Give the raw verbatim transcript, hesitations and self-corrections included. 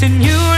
it's in you.